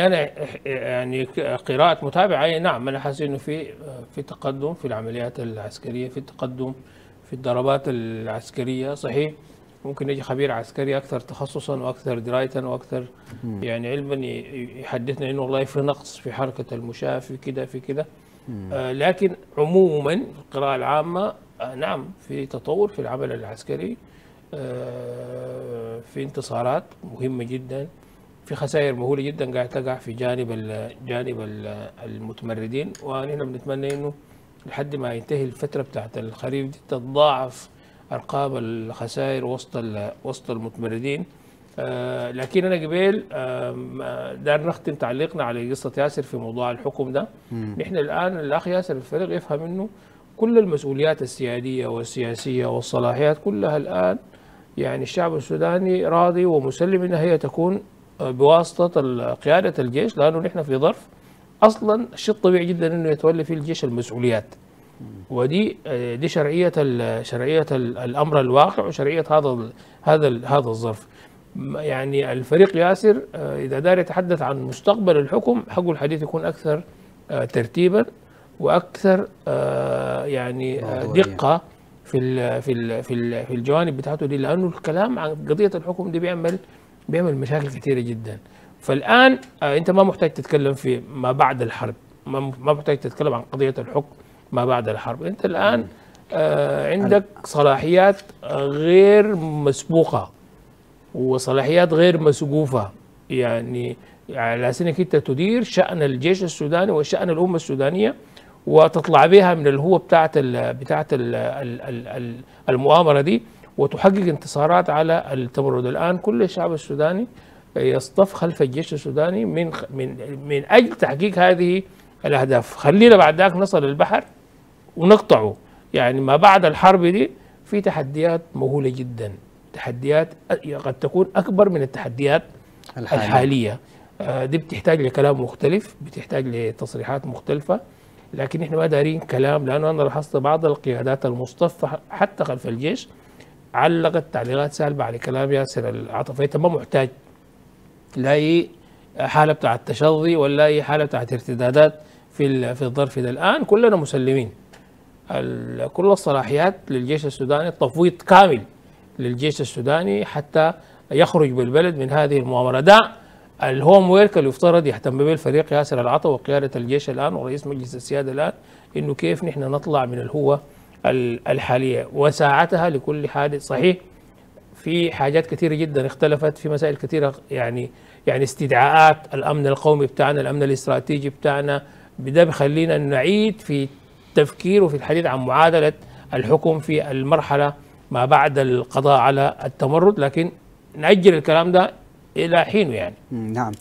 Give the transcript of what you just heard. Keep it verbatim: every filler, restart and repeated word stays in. أنا يعني قراءة متابعة نعم، أنا حاسس إنه في في تقدم في العمليات العسكرية، في تقدم في الضربات العسكرية. صحيح ممكن يجي خبير عسكري أكثر تخصصا وأكثر دراية وأكثر يعني علما يحدثنا إنه والله في نقص في حركة المشاة في كده في كده، آه لكن عموما القراءة العامة آه نعم في تطور في العمل العسكري، آه في انتصارات مهمة جدا، في خسائر مهوله جدا قاعد تقع في جانب جانب المتمردين، ونحن بنتمنى انه لحد ما ينتهي الفتره بتاعت الخريف دي تتضاعف ارقام الخسائر وسط وسط المتمردين. آه لكن انا قبل آه دار نختم تعليقنا على قصه ياسر في موضوع الحكم ده. نحن الان الاخ ياسر الفريق يفهم انه كل المسؤوليات السياديه والسياسيه والصلاحيات كلها الان يعني الشعب السوداني راضي ومسلم انها هي تكون بواسطة قيادة الجيش، لأنه نحن في ظرف أصلا شيء طبيعي جدا أنه يتولى فيه الجيش المسؤوليات، ودي دي شرعية شرعية الأمر الواقع وشرعية هذا هذا هذا الظرف. يعني الفريق ياسر إذا دار يتحدث عن مستقبل الحكم حقه الحديث يكون أكثر ترتيبا وأكثر يعني دقة في في في في الجوانب بتاعته دي، لأنه الكلام عن قضية الحكم دي بيعمل بيعمل مشاكل كثيرة جدا. فالآن آه أنت ما محتاج تتكلم في ما بعد الحرب، ما ما محتاج تتكلم عن قضية الحكم ما بعد الحرب، أنت الآن آه عندك صلاحيات غير مسبوقة وصلاحيات غير مسقوفة، يعني على سنك أنت تدير شأن الجيش السوداني وشأن الأمة السودانية وتطلع بها من الهوة بتاعت ال بتاعت ال ال ال المؤامرة دي وتحقق انتصارات على التمرد. الان كل الشعب السوداني يصطف خلف الجيش السوداني من من من اجل تحقيق هذه الاهداف. خلينا بعد ذاك نصل البحر ونقطعه، يعني ما بعد الحرب دي في تحديات مهوله جدا، تحديات قد تكون اكبر من التحديات الحالية, الحالية. آه دي بتحتاج لكلام مختلف، بتحتاج لتصريحات مختلفه، لكن احنا ما دارين كلام، لانه انا لاحظت بعض القيادات المصطفى حتى خلف الجيش علقت تعليقات سالبه على كلام ياسر العطا، فانت ما محتاج لا اي حاله بتاعت تشظي ولا اي حاله بتاعت ارتدادات في في الظرف ده. الان كلنا مسلمين، كل الصلاحيات للجيش السوداني، التفويض كامل للجيش السوداني حتى يخرج بالبلد من هذه المؤامره. ده الهوم ورك اللي يفترض يهتم به الفريق ياسر العطا وقياده الجيش الان ورئيس مجلس السياده الان، انه كيف نحن نطلع من الهوه الحالية وساعتها لكل حادث. صحيح في حاجات كثيرة جدا اختلفت، في مسائل كثيرة يعني يعني استدعاءات الأمن القومي بتاعنا، الأمن الاستراتيجي بتاعنا، بده بخلينا نعيد في التفكير وفي الحديث عن معادلة الحكم في المرحلة ما بعد القضاء على التمرد، لكن نأجل الكلام ده إلى حينه يعني. نعم.